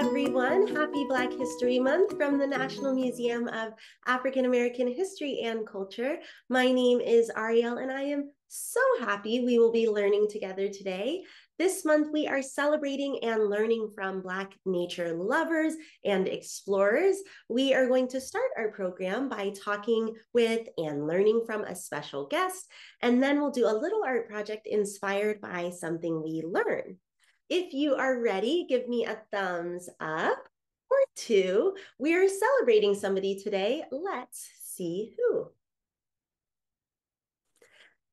everyone. Happy Black History Month from the National Museum of African American History and Culture. My name is Arielle and I am so happy we will be learning together today. This month, we are celebrating and learning from Black nature lovers and explorers. We are going to start our program by talking with and learning from a special guest, and then we'll do a little art project inspired by something we learn. If you are ready, give me a thumbs up or two. We are celebrating somebody today. Let's see who.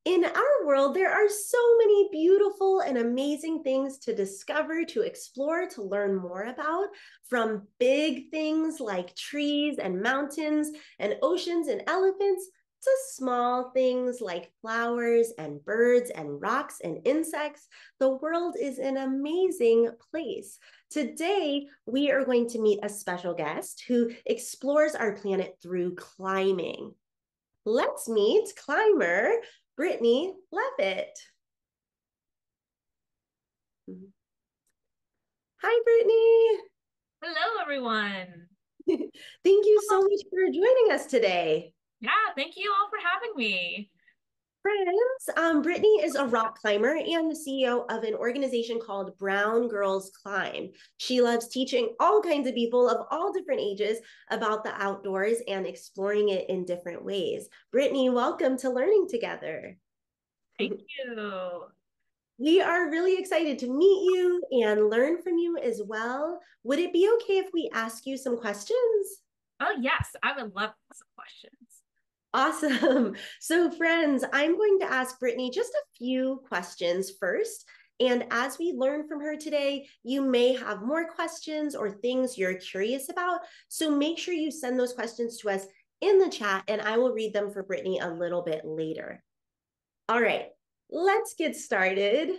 In our world, there are so many beautiful and amazing things to discover, to explore, to learn more about, from big things like trees and mountains and oceans and elephants to small things like flowers and birds and rocks and insects. The world is an amazing place. Today, we are going to meet a special guest who explores our planet through climbing. Let's meet climber Brittany Leavitt. Hi, Brittany. Hello, everyone. Thank you so much for joining us today. Yeah, thank you all for having me. Friends, Brittany is a rock climber and the CEO of an organization called Brown Girls Climb. She loves teaching all kinds of people of all different ages about the outdoors and exploring it in different ways. Brittany, welcome to Learning Together. Thank you. We are really excited to meet you and learn from you as well. Would it be okay if we ask you some questions? Oh, yes, I would love some questions. Awesome. So friends, I'm going to ask Brittany just a few questions first. And as we learn from her today, you may have more questions or things you're curious about. So make sure you send those questions to us in the chat and I will read them for Brittany a little bit later. All right, let's get started.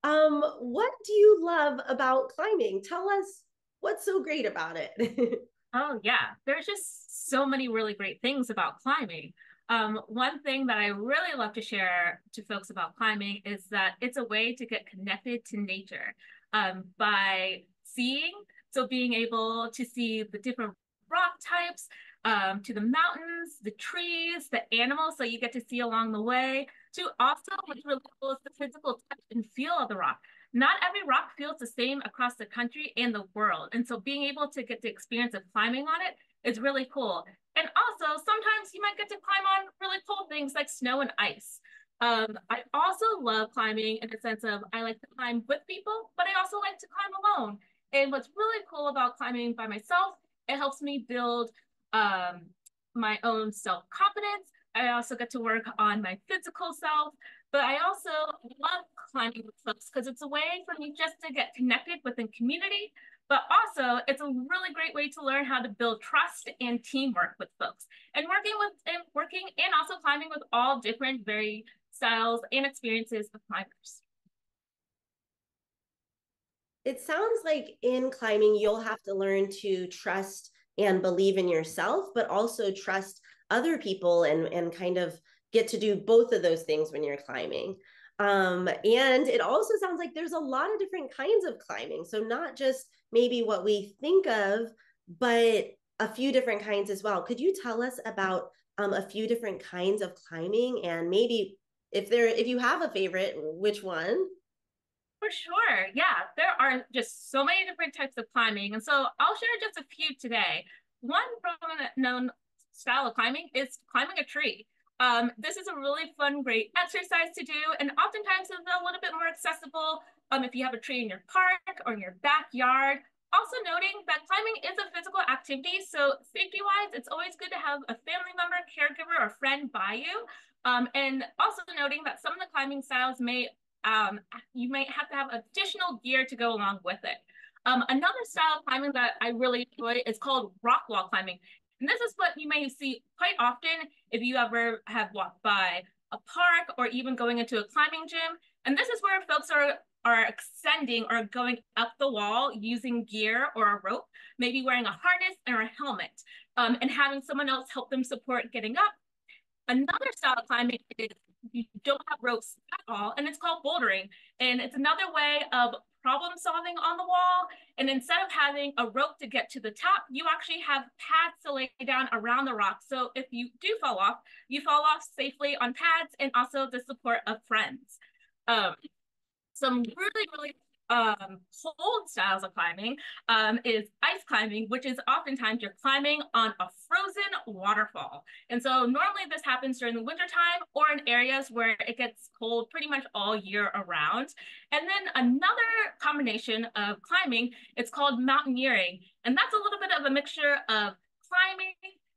What do you love about climbing? Tell us what's so great about it. Oh, yeah. There's just so many really great things about climbing. One thing that I really love to share to folks about climbing is that it's a way to get connected to nature by seeing. So being able to see the different rock types, to the mountains, the trees, the animals that you get to see along the way, to also what's really cool is the physical touch and feel of the rock. Not every rock feels the same across the country and the world. And so being able to get the experience of climbing on it is really cool. And also sometimes you might get to climb on really cool things like snow and ice. I also love climbing in the sense of I like to climb with people, but I also like to climb alone. And what's really cool about climbing by myself, it helps me build my own self-confidence. I also get to work on my physical self, but I also love climbing with folks because it's a way for me just to get connected within community, but also it's a really great way to learn how to build trust and teamwork with folks and working and also climbing with all different varied styles and experiences of climbers. It sounds like in climbing, you'll have to learn to trust and believe in yourself, but also trust other people and kind of get to do both of those things when you're climbing. And it also sounds like there's a lot of different kinds of climbing. So not just maybe what we think of, but a few different kinds as well. Could you tell us about a few different kinds of climbing and maybe if you have a favorite, which one? For sure. Yeah, there are just so many different types of climbing. And so I'll share just a few today. One prominent known style of climbing is climbing a tree. This is a really fun, great exercise to do, and oftentimes it's a little bit more accessible if you have a tree in your park or in your backyard. Also noting that climbing is a physical activity, so safety-wise, it's always good to have a family member, caregiver, or friend by you. And also noting that some of the climbing styles you might have to have additional gear to go along with it. Another style of climbing that I really enjoy is called rock wall climbing. And this is what you may see quite often if you ever have walked by a park or even going into a climbing gym. And this is where folks are ascending or going up the wall using gear or a rope, maybe wearing a harness or a helmet, and having someone else help them support getting up. Another style of climbing is you don't have ropes at all, and it's called bouldering. And it's another way of problem solving on the wall. And instead of having a rope to get to the top, you actually have pads to lay down around the rock. So if you do fall off, you fall off safely on pads and also the support of friends. Some really, really cold styles of climbing is ice climbing, which is oftentimes you're climbing on a frozen waterfall. And so normally this happens during the wintertime or in areas where it gets cold pretty much all year around. And then another combination of climbing, it's called mountaineering. And that's a little bit of a mixture of climbing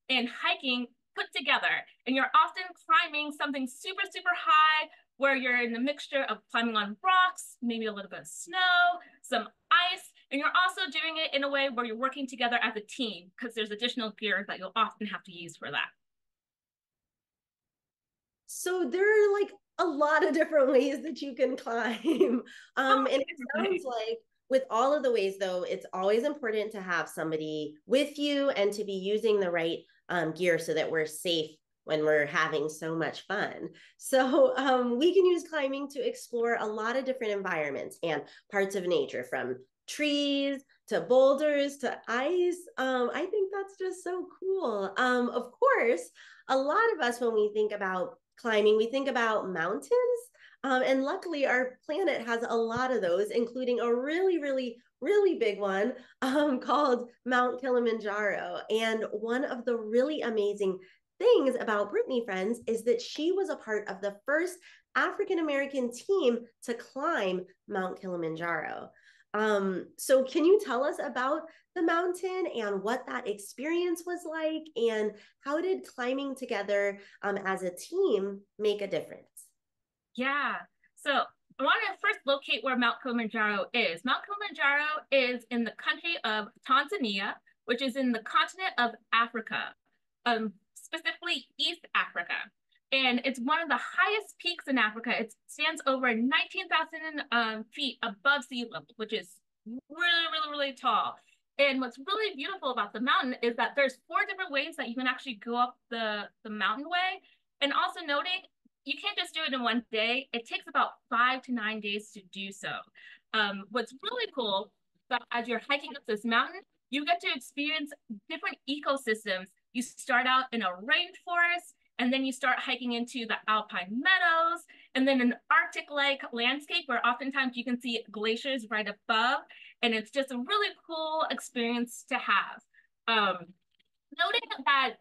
and hiking put together. And you're often climbing something super, super high, where you're in the mixture of climbing on rocks, maybe a little bit of snow, some ice, and you're also doing it in a way where you're working together as a team because there's additional gear that you'll often have to use for that. So there are like a lot of different ways that you can climb. And it sounds like with all of the ways though, it's always important to have somebody with you and to be using the right gear so that we're safe when we're having so much fun. So we can use climbing to explore a lot of different environments and parts of nature, from trees to boulders to ice. I think that's just so cool. Of course, a lot of us, when we think about climbing, we think about mountains. And luckily, our planet has a lot of those, including a really, really, really big one called Mount Kilimanjaro. And one of the really amazing things about Brittany, friends, is that she was a part of the first African-American team to climb Mount Kilimanjaro. So can you tell us about the mountain and what that experience was like, and how did climbing together as a team make a difference? Yeah, so I want to first locate where Mount Kilimanjaro is. Mount Kilimanjaro is in the country of Tanzania, which is in the continent of Africa. Specifically East Africa. And it's one of the highest peaks in Africa. It stands over 19,000 feet above sea level, which is really, really, really tall. And what's really beautiful about the mountain is that there's four different ways that you can actually go up the mountain way. And also noting, you can't just do it in one day. It takes about 5 to 9 days to do so. What's really cool that as you're hiking up this mountain, you get to experience different ecosystems. You start out in a rainforest, and then you start hiking into the alpine meadows, and then an Arctic-like landscape where oftentimes you can see glaciers right above, and it's just a really cool experience to have. Noting that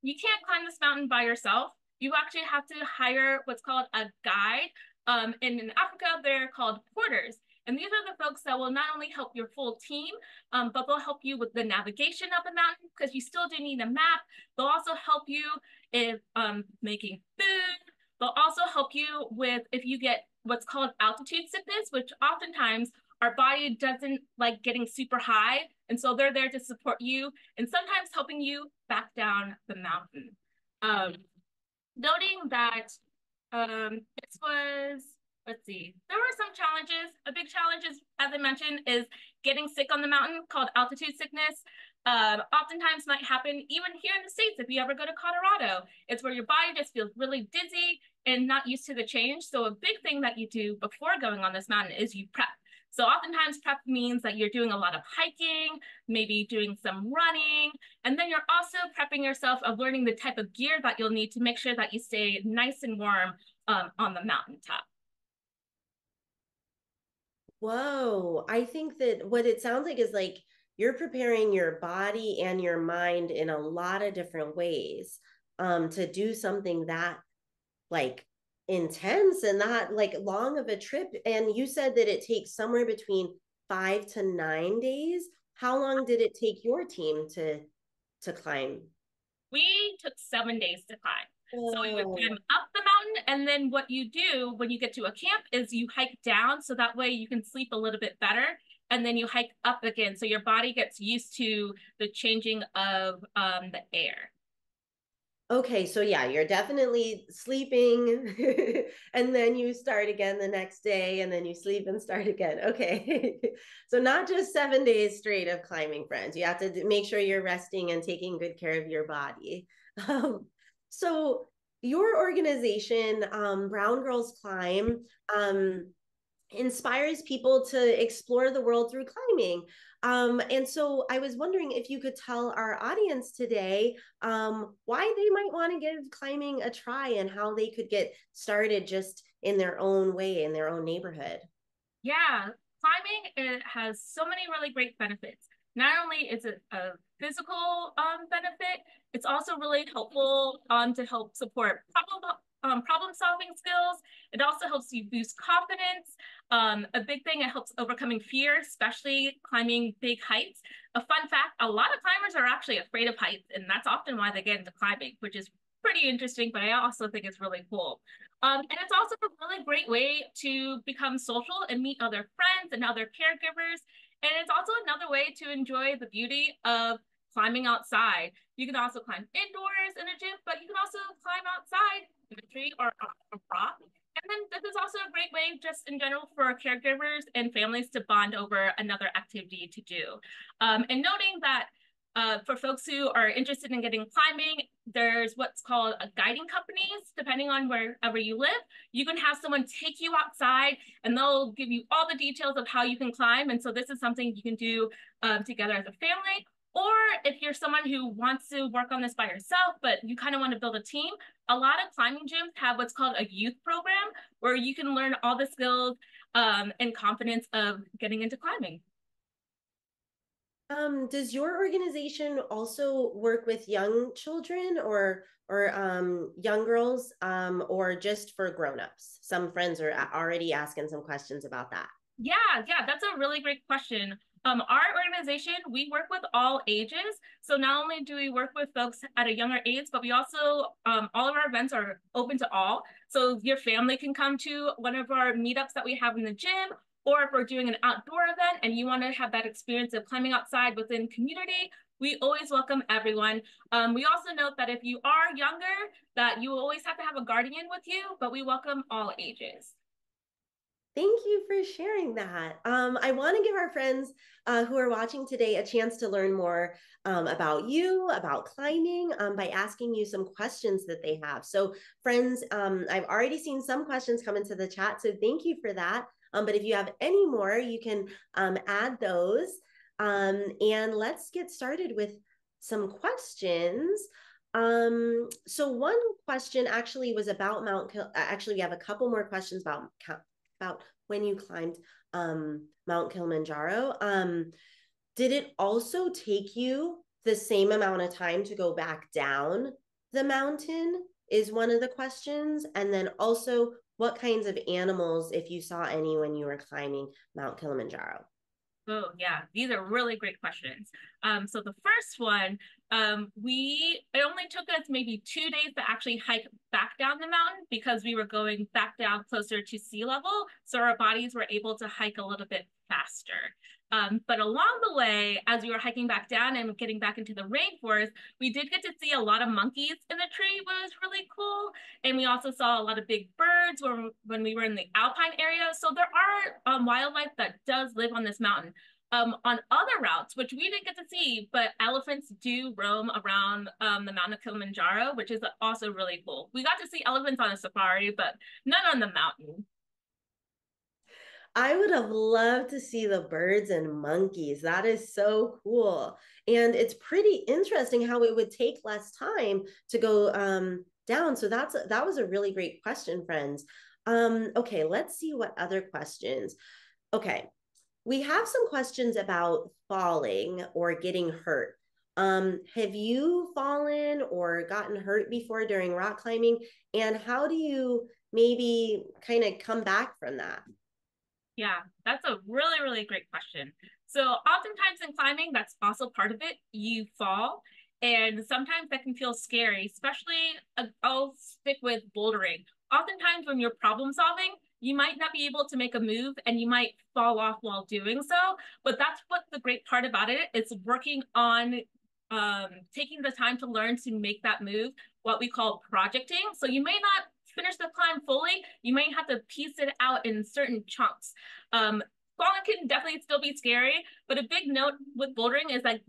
you can't climb this mountain by yourself, you actually have to hire what's called a guide, and in Africa they're called porters. And these are the folks that will not only help your full team, but they'll help you with the navigation of the mountain because you still do need a map. They'll also help you if making food. They'll also help you with if you get what's called altitude sickness, which oftentimes our body doesn't like getting super high. And so they're there to support you and sometimes helping you back down the mountain. Noting that this was... Let's see, there were some challenges. A big challenge is, as I mentioned, is getting sick on the mountain called altitude sickness. Oftentimes might happen even here in the States. If you ever go to Colorado, it's where your body just feels really dizzy and not used to the change. So a big thing that you do before going on this mountain is you prep. So oftentimes prep means that you're doing a lot of hiking, maybe doing some running, and then you're also prepping yourself of learning the type of gear that you'll need to make sure that you stay nice and warm on the mountaintop. Whoa, I think that what it sounds like is like you're preparing your body and your mind in a lot of different ways to do something that like intense and that like long of a trip. And you said that it takes somewhere between 5 to 9 days. How long did it take your team to climb? We took 7 days to climb. So we would climb up the mountain, and then what you do when you get to a camp is you hike down, so that way you can sleep a little bit better, and then you hike up again, so your body gets used to the changing of the air. Okay, so yeah, you're definitely sleeping, and then you start again the next day, and then you sleep and start again. Okay, so not just 7 days straight of climbing, friends. You have to make sure you're resting and taking good care of your body. So your organization, Brown Girls Climb, inspires people to explore the world through climbing. And so I was wondering if you could tell our audience today why they might want to give climbing a try and how they could get started just in their own way, in their own neighborhood. Yeah, climbing, it has so many really great benefits. Not only is it a physical benefit, it's also really helpful to help support problem-solving skills. It also helps you boost confidence. A big thing, it helps overcoming fear, especially climbing big heights. A fun fact, a lot of climbers are actually afraid of heights, and that's often why they get into climbing, which is pretty interesting, but I also think it's really cool. And it's also a really great way to become social and meet other friends and other caregivers. And it's also another way to enjoy the beauty of climbing outside. You can also climb indoors in a gym, but you can also climb outside in a tree or a rock. And then this is also a great way just in general for caregivers and families to bond over another activity to do. And noting that for folks who are interested in getting climbing, there's what's called guiding companies. Depending on wherever you live, you can have someone take you outside and they'll give you all the details of how you can climb. And so this is something you can do together as a family. Or if you're someone who wants to work on this by yourself, but you kind of want to build a team, a lot of climbing gyms have what's called a youth program where you can learn all the skills and confidence of getting into climbing. Does your organization also work with young children or young girls or just for grownups? Some friends are already asking some questions about that. Yeah, that's a really great question. Our organization, we work with all ages. So not only do we work with folks at a younger age, but we also, all of our events are open to all. So your family can come to one of our meetups that we have in the gym, or if we're doing an outdoor event and you want to have that experience of climbing outside within community, we always welcome everyone. We also note that if you are younger, that you always have to have a guardian with you, but we welcome all ages. Thank you for sharing that. I want to give our friends who are watching today a chance to learn more about you, about climbing, by asking you some questions that they have. So friends, I've already seen some questions come into the chat, so thank you for that. But if you have any more, you can add those. And let's get started with some questions. So one question actually was about Mount Kilimanjaro. Actually, we have a couple more questions about when you climbed Mount Kilimanjaro. Did it also take you the same amount of time to go back down the mountain is one of the questions. And then also, what kinds of animals, if you saw any when you were climbing Mount Kilimanjaro? Oh, yeah, these are really great questions. So the first one, it only took us maybe 2 days to actually hike back down the mountain because we were going back down closer to sea level. So our bodies were able to hike a little bit faster. But along the way, as we were hiking back down and getting back into the rainforest, we did get to see a lot of monkeys in the tree, which was really cool. And we also saw a lot of big birds when we were in the alpine area. So there are wildlife that does live on this mountain. On other routes, which we didn't get to see, but elephants do roam around the mountain of Kilimanjaro, which is also really cool. We got to see elephants on a safari, but none on the mountain. I would have loved to see the birds and monkeys. That is so cool. And it's pretty interesting how it would take less time to go down. So that was a really great question, friends. Okay, let's see what other questions. Okay, we have some questions about falling or getting hurt. Have you fallen or gotten hurt before during rock climbing? And how do you maybe kind of come back from that? Yeah, that's a really, really great question. So oftentimes in climbing, that's also part of it. You fall, and sometimes that can feel scary, especially I'll stick with bouldering. Oftentimes when you're problem solving, you might not be able to make a move and you might fall off while doing so, but that's what the great part about it is, working on taking the time to learn to make that move, what we call projecting. So you may not finish the climb fully, you may have to piece it out in certain chunks. Falling can definitely still be scary, but a big note with bouldering is that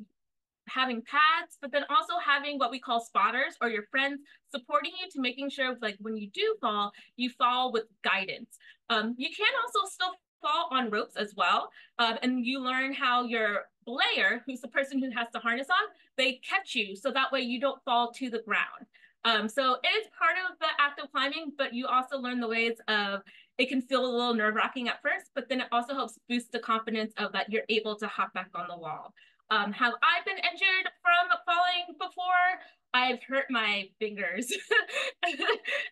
having pads, but then also having what we call spotters or your friends supporting you to making sure like when you do fall, you fall with guidance. You can also still fall on ropes as well. And you learn how your belayer, who's the person who has the harness on, they catch you so that way you don't fall to the ground. So it is part of the act of climbing, but you also learn the ways of, it can feel a little nerve-wracking at first, but then it also helps boost the confidence of that you're able to hop back on the wall. Have I been injured from falling before? I've hurt my fingers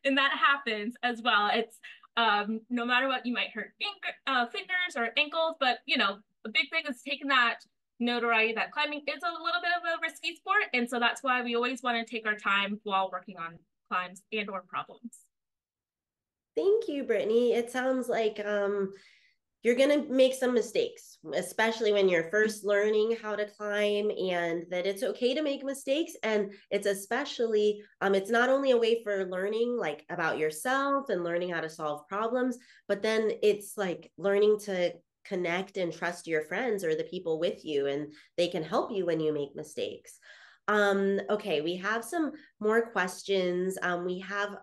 and that happens as well. It's no matter what, you might hurt fingers or ankles, but you know, a big thing is taking that notoriety that climbing is a little bit of a risky sport. And so that's why we always want to take our time while working on climbs and or problems. Thank you, Brittany. It sounds like you're going to make some mistakes, especially when you're first learning how to climb, and that it's okay to make mistakes. And it's especially, it's not only a way for learning like about yourself and learning how to solve problems, but then it's like learning to connect and trust your friends or the people with you, and they can help you when you make mistakes. Okay, we have some more questions. We have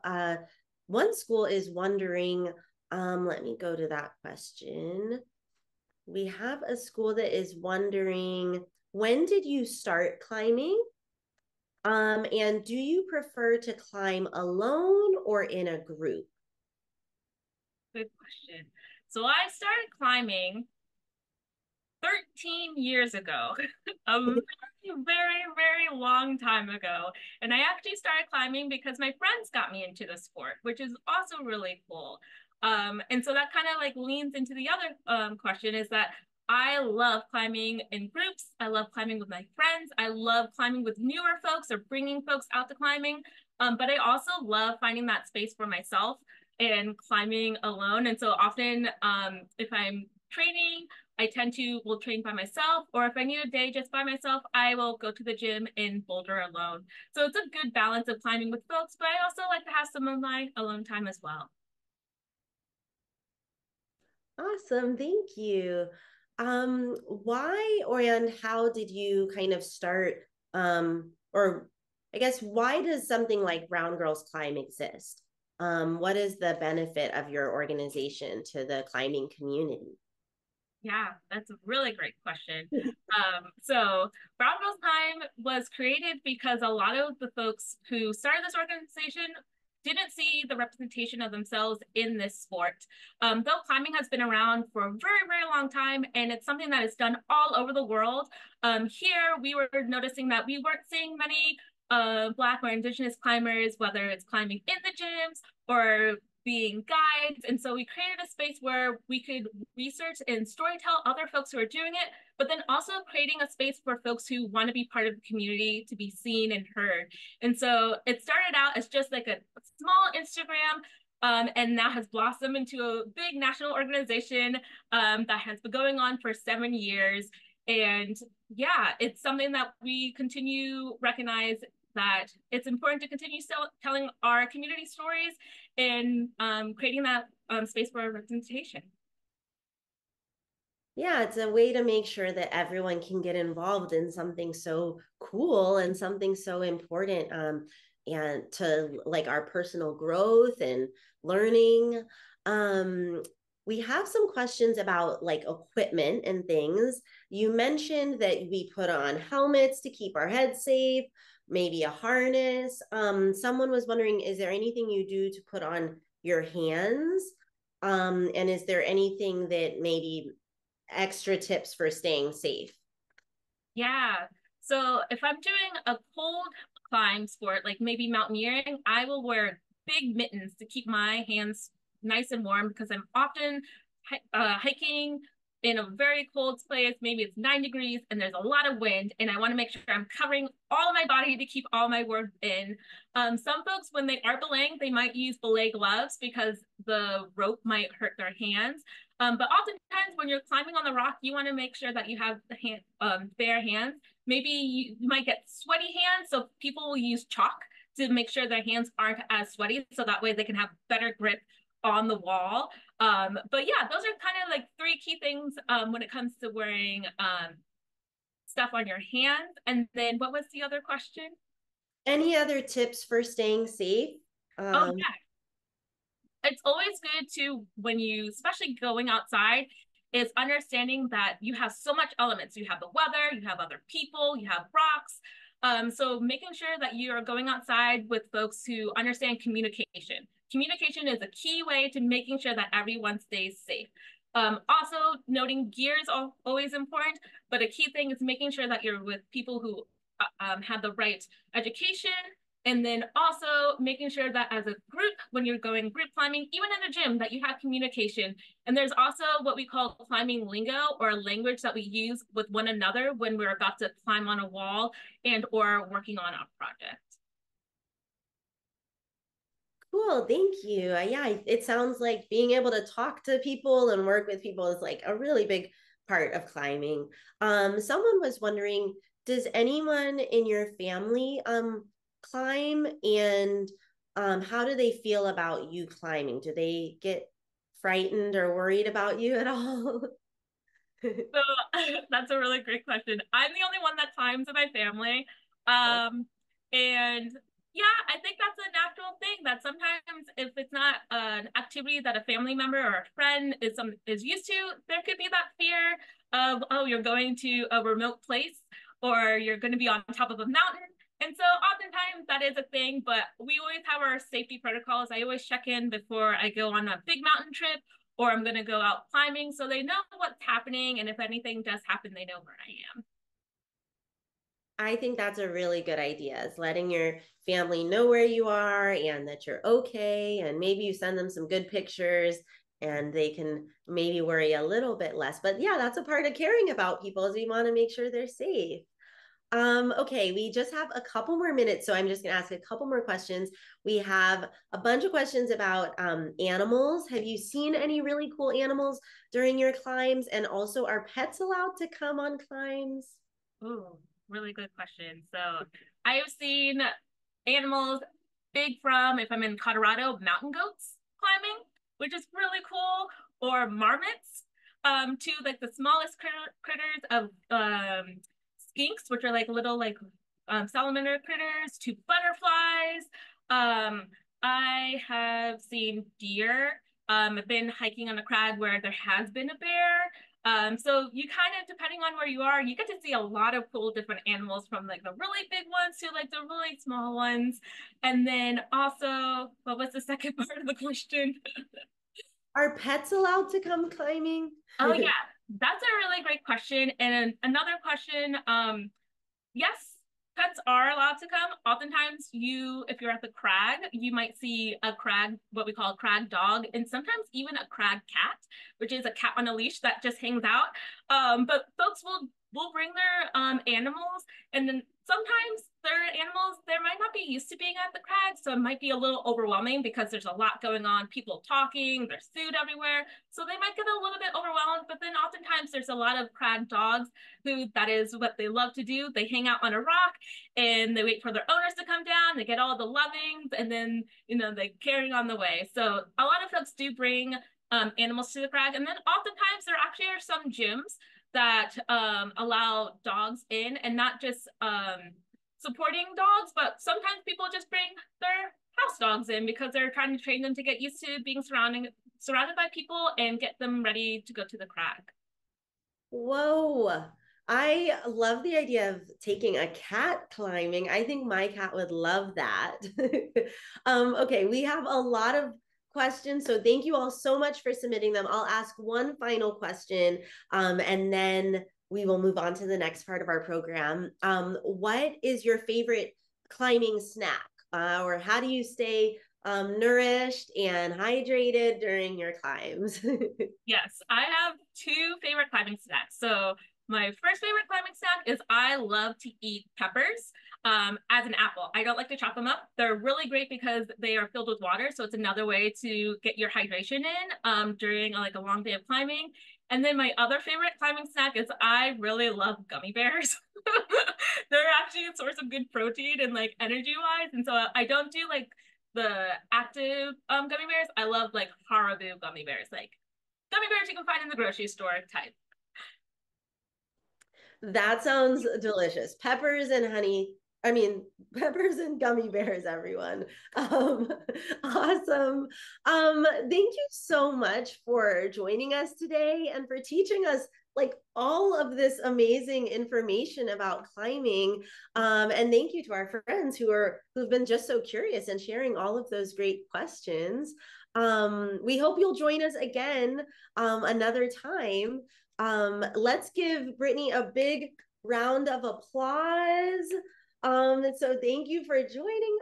one school is wondering, let me go to that question. We have a school that is wondering, when did you start climbing? And do you prefer to climb alone or in a group? Good question. So I started climbing 13 years ago, a very, very long time ago. And I actually started climbing because my friends got me into the sport, which is also really cool. And so that kind of like leans into the other question, is that I love climbing in groups. I love climbing with my friends. I love climbing with newer folks or bringing folks out to climbing. But I also love finding that space for myself and climbing alone. And so often if I'm training, I tend to will train by myself, or if I need a day just by myself, I will go to the gym and boulder alone. So it's a good balance of climbing with folks, but I also like to have some of my alone time as well. Awesome, thank you. Why or and how did you kind of start, or I guess why does something like Brown Girls Climb exist? What is the benefit of your organization to the climbing community? Yeah, that's a really great question. So Brown Girls Climb was created because a lot of the folks who started this organization didn't see the representation of themselves in this sport. Though climbing has been around for a very, very long time, and it's something that is done all over the world. Here, we were noticing that we weren't seeing many Black or Indigenous climbers, whether it's climbing in the gyms or being guides. And so we created a space where we could research and storytell other folks who are doing it, but then also creating a space for folks who want to be part of the community to be seen and heard. And so it started out as just like a small Instagram, and now has blossomed into a big national organization that has been going on for 7 years. And yeah, it's something that we continue recognize that it's important to continue telling our community stories and creating that space for representation. Yeah, it's a way to make sure that everyone can get involved in something so cool and something so important, and to like our personal growth and learning. We have some questions about like equipment and things. You mentioned that we put on helmets to keep our heads safe, maybe a harness. Someone was wondering, is there anything you do to put on your hands? And is there anything that maybe extra tips for staying safe? Yeah, so if I'm doing a cold climb sport, like maybe mountaineering, I will wear big mittens to keep my hands nice and warm, because I'm often hiking in a very cold place. Maybe it's 9 degrees and there's a lot of wind, and I want to make sure I'm covering all my body to keep all my warmth in. Some folks, when they are belaying, they might use belay gloves because the rope might hurt their hands. But oftentimes when you're climbing on the rock, you want to make sure that you have the hand, bare hands. Maybe you might get sweaty hands, so people will use chalk to make sure their hands aren't as sweaty, so that way they can have better grip on the wall. But yeah, those are kind of like three key things when it comes to wearing stuff on your hands. And then what was the other question? Any other tips for staying safe? Oh yeah. it's always good to, when you, especially going outside, is understanding that you have so much elements. You have the weather, you have other people, you have rocks. So making sure that you are going outside with folks who understand communication. Communication is a key way to making sure that everyone stays safe. Also, noting gear is always important, but a key thing is making sure that you're with people who have the right education, and then also making sure that as a group, when you're going group climbing, even in a gym, that you have communication. And there's also what we call climbing lingo, or language that we use with one another when we're about to climb on a wall and or working on a project. Cool, thank you. Yeah, it sounds like being able to talk to people and work with people is like a really big part of climbing. Someone was wondering, does anyone in your family climb, and how do they feel about you climbing? Do they get frightened or worried about you at all? So that's a really great question. I'm the only one that climbs in my family. And yeah, I think that's a natural thing, that sometimes if it's not an activity that a family member or a friend is used to, there could be that fear of, oh, you're going to a remote place, or you're going to be on top of a mountain. And so oftentimes that is a thing, but we always have our safety protocols. I always check in before I go on a big mountain trip, or I'm going to go out climbing, so they know what's happening. And if anything does happen, they know where I am. I think that's a really good idea, is letting your family know where you are and that you're okay. And maybe you send them some good pictures and they can maybe worry a little bit less. But yeah, that's a part of caring about people, is we want to make sure they're safe. Okay, we just have a couple more minutes, so I'm just going to ask a couple more questions. We have a bunch of questions about animals. Have you seen any really cool animals during your climbs? And also, are pets allowed to come on climbs? Ooh, really good question. So I have seen animals big from, if I'm in Colorado, mountain goats climbing, which is really cool, or marmots, to like the smallest critters of skinks, which are like little salamander critters, to butterflies. I have seen deer. I've been hiking on a crag where there has been a bear. So you kind of, depending on where you are, you get to see a lot of cool different animals, from like the really big ones to like the really small ones. And then also, what was the second part of the question? Are pets allowed to come climbing? Oh yeah. That's a really great question. And another question, yes, pets are allowed to come. Oftentimes, if you're at the crag, you might see a crag, what we call a crag dog, and sometimes even a crag cat, which is a cat on a leash that just hangs out. But folks will bring their animals, and then sometimes their animals, they might not be used to being at the crag, so it might be a little overwhelming because there's a lot going on, people talking, there's food everywhere, so they might get a little bit overwhelmed. But then oftentimes there's a lot of crag dogs who, that is what they love to do. They hang out on a rock and they wait for their owners to come down, they get all the lovings, and then, you know, they carry on the way. So a lot of folks do bring animals to the crag. And then oftentimes there actually are some gyms that allow dogs in, and not just supporting dogs, but sometimes people just bring their house dogs in because they're trying to train them to get used to being surrounded by people and get them ready to go to the crag. Whoa, I love the idea of taking a cat climbing. I think my cat would love that. Okay, we have a lot of questions, so thank you all so much for submitting them. I'll ask one final question and then we will move on to the next part of our program. What is your favorite climbing snack, or how do you stay nourished and hydrated during your climbs? Yes, I have two favorite climbing snacks. So my first favorite climbing snack is, I love to eat peppers as an apple. I don't like to chop them up. They're really great because they are filled with water, so it's another way to get your hydration in during a long day of climbing. And then my other favorite climbing snack is, I really love gummy bears. They're actually a source of good protein and energy-wise. And so I don't do the active gummy bears. I love Haribo gummy bears, gummy bears you can find in the grocery store type. That sounds delicious. Peppers and honey I mean, peppers and gummy bears, everyone. Awesome. Thank you so much for joining us today and for teaching us like all of this amazing information about climbing. And thank you to our friends who've been just so curious and sharing all of those great questions. We hope you'll join us again another time. Let's give Brittany a big round of applause. And so thank you for joining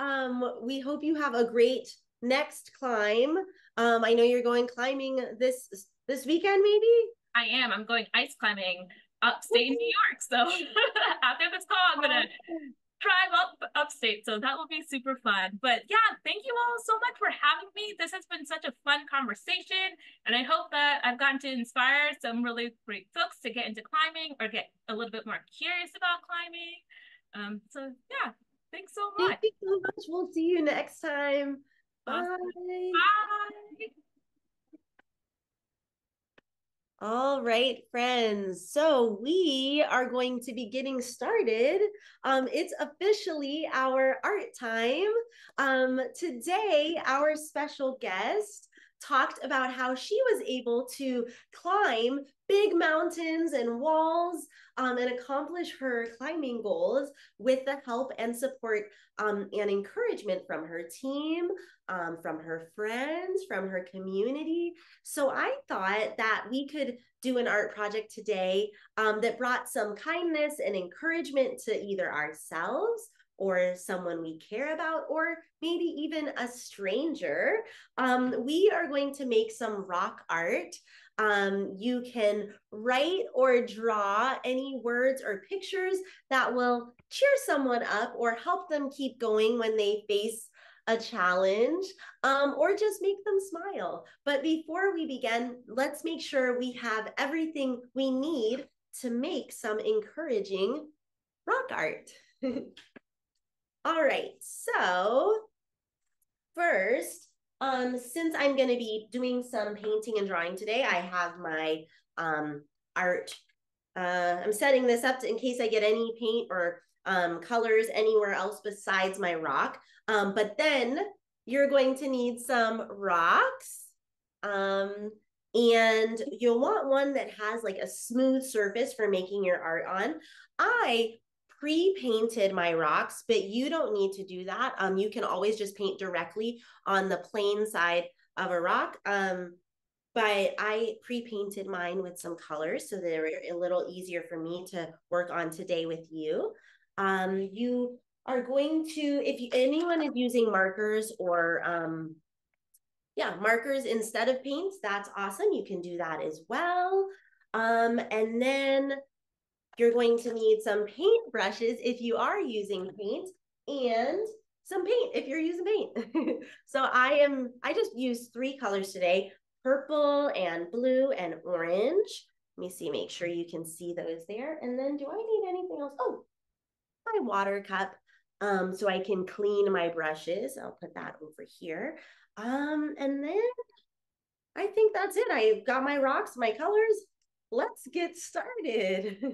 us. We hope you have a great next climb. I know you're going climbing this weekend, maybe? I am. I'm going ice climbing upstate New York. So after this call, I'm going to drive upstate. So that will be super fun. But yeah, thank you all so much for having me. This has been such a fun conversation. And I hope that I've gotten to inspire some really great folks to get into climbing or get a little bit more curious about climbing. So yeah, thanks so much. Thank you so much. We'll see you next time. Bye. Bye. All right, friends. So we are going to be getting started. It's officially our art time. Today, our special guest talked about how she was able to climb big mountains and walls and accomplish her climbing goals with the help and support and encouragement from her team, from her friends, from her community. So I thought that we could do an art project today that brought some kindness and encouragement to either ourselves or someone we care about, or maybe even a stranger. We are going to make some rock art. You can write or draw any words or pictures that will cheer someone up or help them keep going when they face a challenge, or just make them smile. But before we begin, let's make sure we have everything we need to make some encouraging rock art. All right, so first, since I'm going to be doing some painting and drawing today, I have my art. I'm setting this up in case I get any paint or colors anywhere else besides my rock. But then you're going to need some rocks. And you'll want one that has like a smooth surface for making your art on. I pre-painted my rocks, but you don't need to do that. You can always just paint directly on the plain side of a rock. But I pre-painted mine with some colors, so they're a little easier for me to work on today with you. You are going to, anyone is using markers or markers instead of paints, that's awesome. You can do that as well. And then you're going to need some paint brushes if you are using paint, and some paint if you're using paint. So I just used three colors today, purple and blue and orange. Let me see, make sure you can see those there. And then do I need anything else? Oh, my water cup, so I can clean my brushes. I'll put that over here. And then I think that's it. I've got my rocks, my colors. Let's get started.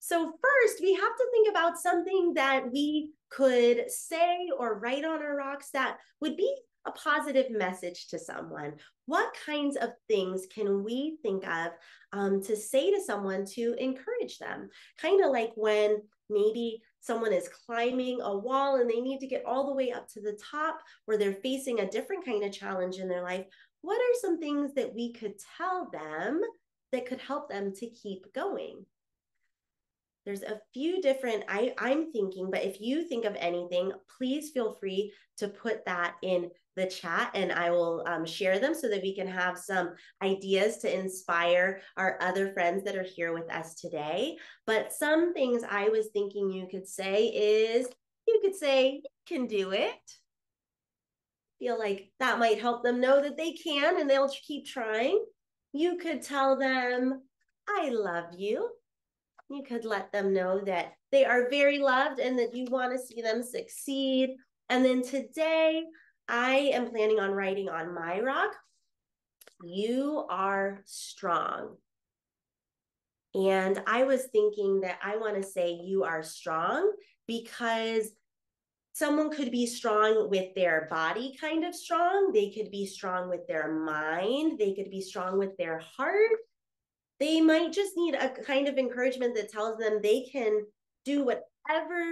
So first, we have to think about something that we could say or write on our rocks that would be a positive message to someone. What kinds of things can we think of to say to someone to encourage them? Kind of like when maybe someone is climbing a wall and they need to get all the way up to the top, or they're facing a different kind of challenge in their life. What are some things that we could tell them that could help them to keep going? There's a few different, I'm thinking, but if you think of anything, please feel free to put that in the chat, and I will share them so that we can have some ideas to inspire our other friends that are here with us today. But some things I was thinking you could say is, you could say, you can do it. Feel like that might help them know that they can and they'll keep trying. You could tell them, I love you. You could let them know that they are very loved and that you want to see them succeed. And then today, I am planning on writing on my rock, you are strong. And I was thinking that I want to say you are strong because someone could be strong with their body, kind of strong. They could be strong with their mind. They could be strong with their heart. They might just need a kind of encouragement that tells them they can do whatever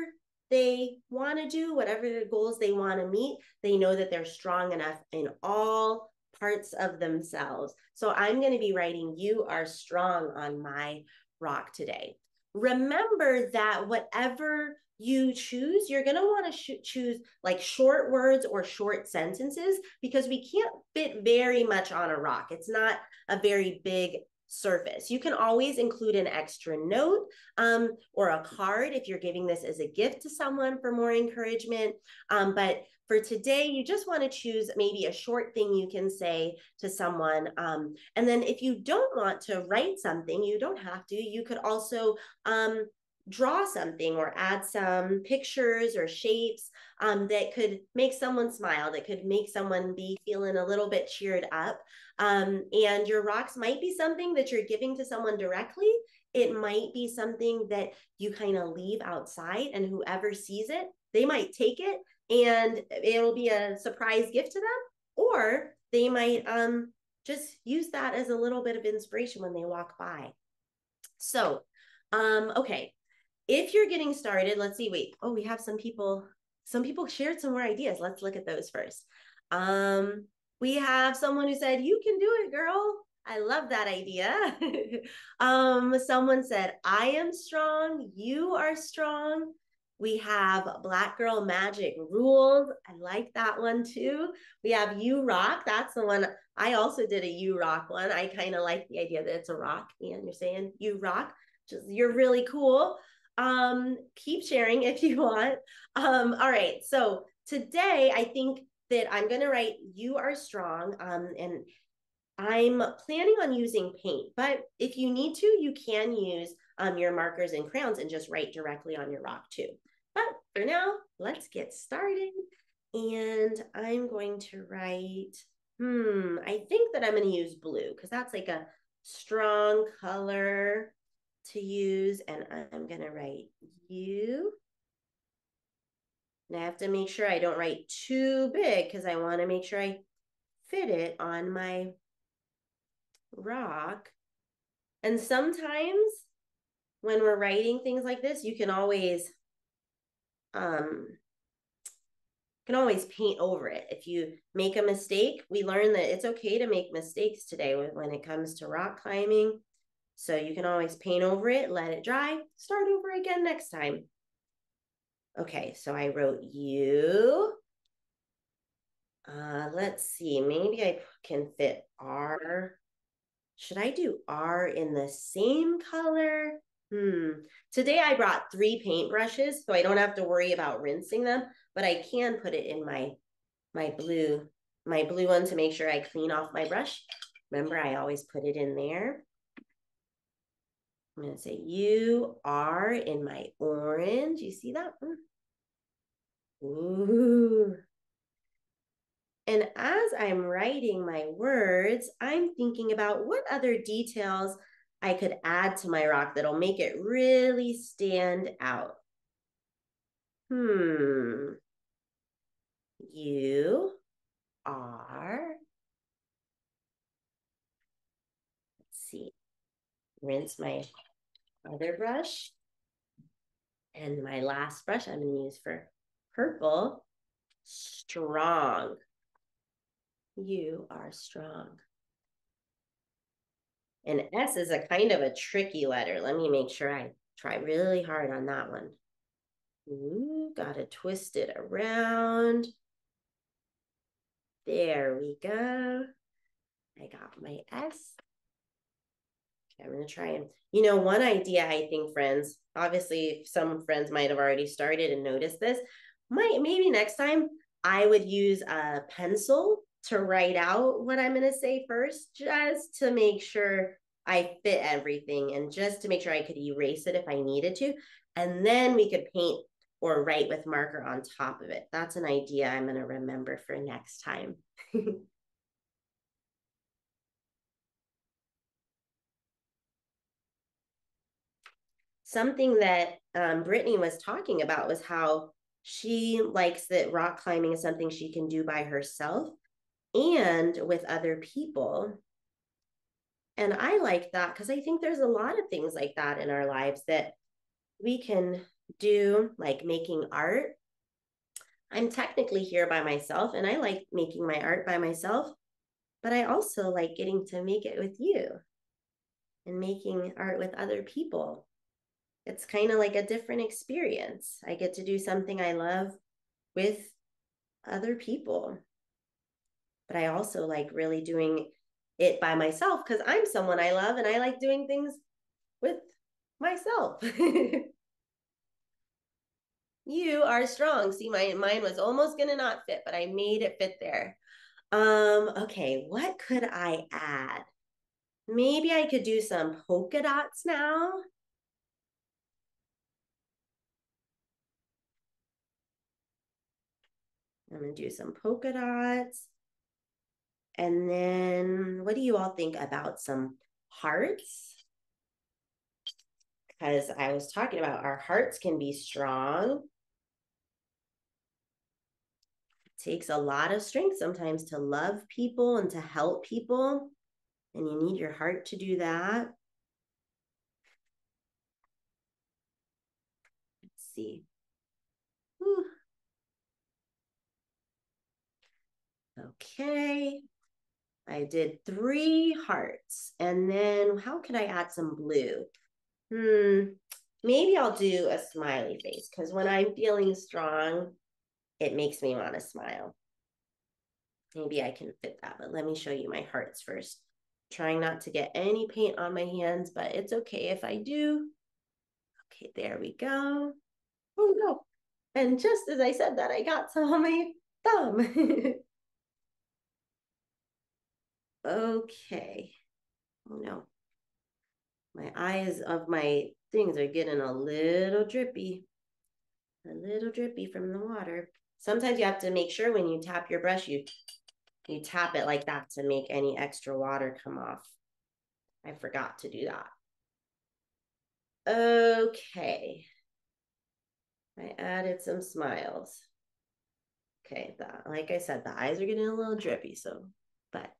they want to do, whatever the goals they want to meet. They know that they're strong enough in all parts of themselves. So I'm going to be writing, you are strong on my rock today. Remember that whatever you choose, you're going to want to choose like short words or short sentences, because we can't fit very much on a rock. It's not a very big surface. You can always include an extra note or a card if you're giving this as a gift to someone for more encouragement. But for today, you just want to choose maybe a short thing you can say to someone. And then if you don't want to write something, you don't have to. You could also draw something or add some pictures or shapes that could make someone smile, that could make someone be feeling a little bit cheered up. And your rocks might be something that you're giving to someone directly. It might be something that you kind of leave outside, and whoever sees it, they might take it and it'll be a surprise gift to them, or they might just use that as a little bit of inspiration when they walk by. So, okay. If you're getting started, let's see, wait, oh, we have some people shared some more ideas. Let's look at those first. We have someone who said, you can do it, girl. I love that idea. Someone said, I am strong. You are strong. We have Black Girl Magic Rules. I like that one too. We have You Rock. That's the one. I also did a You Rock one. I kind of like the idea that it's a rock and you're saying you rock. Just, you're really cool. Keep sharing if you want. All right. So today I think that I'm going to write, you are strong. And I'm planning on using paint, but if you need to, you can use your markers and crayons and just write directly on your rock too. But for now, let's get started. And I'm going to write, I think that I'm going to use blue because that's like a strong color to use, and I'm going to write you. And I have to make sure I don't write too big because I want to make sure I fit it on my rock. And sometimes when we're writing things like this, you can always paint over it. If you make a mistake, we learn that it's okay to make mistakes today when it comes to rock climbing. So you can always paint over it, let it dry, start over again next time. Okay, so I wrote you. Let's see, maybe I can fit R. Should I do R in the same color? Today I brought 3 paintbrushes, so I don't have to worry about rinsing them, but I can put it in my blue one to make sure I clean off my brush. Remember, I always put it in there. I'm going to say you are in my orange. You see that one? Ooh. And as I'm writing my words, I'm thinking about what other details I could add to my rock that'll make it really stand out. You are. Let's see. Rinse my other brush, and my last brush I'm going to use for purple. Strong. You are strong. And S is a kind of a tricky letter. Let me make sure I try really hard on that one. Ooh, gotta twist it around. There we go. I got my S. I'm going to try and, you know, one idea, I think, friends, obviously some friends might have already started and noticed this. Maybe next time I would use a pencil to write out what I'm going to say first, just to make sure I fit everything and just to make sure I could erase it if I needed to. And then we could paint or write with marker on top of it. That's an idea I'm going to remember for next time. something that Brittany was talking about was how she likes that rock climbing is something she can do by herself and with other people. And I like that because I think there's a lot of things like that in our lives that we can do, like making art. I'm technically here by myself and I like making my art by myself, but I also like getting to make it with you and making art with other people. It's kind of like a different experience. I get to do something I love with other people, but I also like really doing it by myself because I'm someone I love and I like doing things with myself. You are strong. See, mine was almost gonna not fit, but I made it fit there. Okay, what could I add? Maybe I could do some polka dots now. I'm gonna do some polka dots. And then what do you all think about some hearts? Because I was talking about our hearts can be strong. It takes a lot of strength sometimes to love people and to help people. And you need your heart to do that. Let's see. Whew. Okay. I did 3 hearts. And then how could I add some blue? Maybe I'll do a smiley face because when I'm feeling strong, it makes me want to smile. Maybe I can fit that, but let me show you my hearts first. Trying not to get any paint on my hands, but it's okay if I do. Okay, there we go. Oh no. And just as I said that, I got some on my thumb. Okay. Oh no. My eyes of my things are getting a little drippy from the water. Sometimes you have to make sure when you tap your brush, you tap it like that to make any extra water come off. I forgot to do that. Okay. I added some smiles. Okay, like I said, the eyes are getting a little drippy, so, but.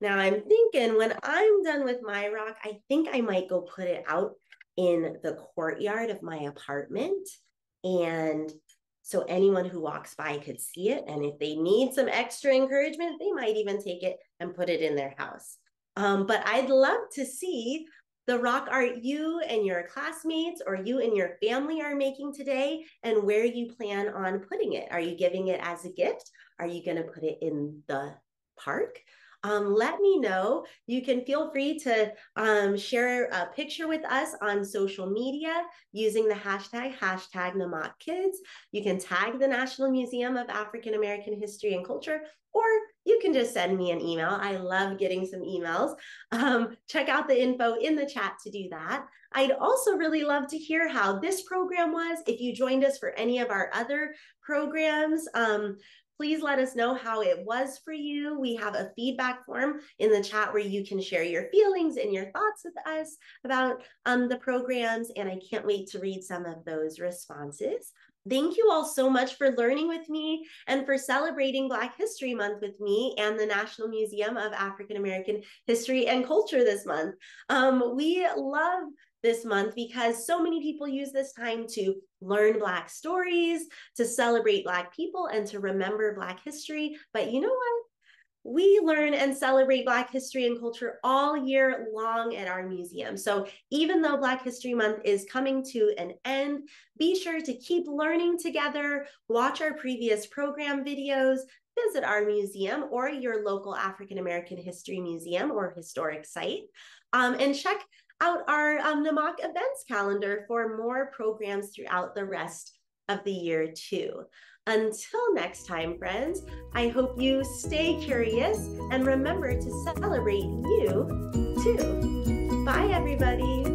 Now I'm thinking when I'm done with my rock, I think I might go put it out in the courtyard of my apartment. And so anyone who walks by could see it. And if they need some extra encouragement, they might even take it and put it in their house. But I'd love to see the rock art you and your classmates or you and your family are making today and where you plan on putting it. Are you giving it as a gift? Are you going to put it in the park? Let me know. You can feel free to share a picture with us on social media using the hashtag #NamakKids. You can tag the National Museum of African American History and Culture, or you can just send me an email. I love getting some emails. Check out the info in the chat to do that. I'd also really love to hear how this program was. If you joined us for any of our other programs, please let us know how it was for you. We have a feedback form in the chat where you can share your feelings and your thoughts with us about the programs, and I can't wait to read some of those responses. Thank you all so much for learning with me and for celebrating Black History Month with me and the National Museum of African American History and Culture this month. We love this month because so many people use this time to learn Black stories, to celebrate Black people, and to remember Black history. But you know what? We learn and celebrate Black history and culture all year long at our museum. So even though Black History Month is coming to an end, be sure to keep learning together, watch our previous program videos, visit our museum or your local African American history museum or historic site, and check out our NAMAK events calendar for more programs throughout the rest of the year too. Until next time, friends, I hope you stay curious and remember to celebrate you too. Bye, everybody.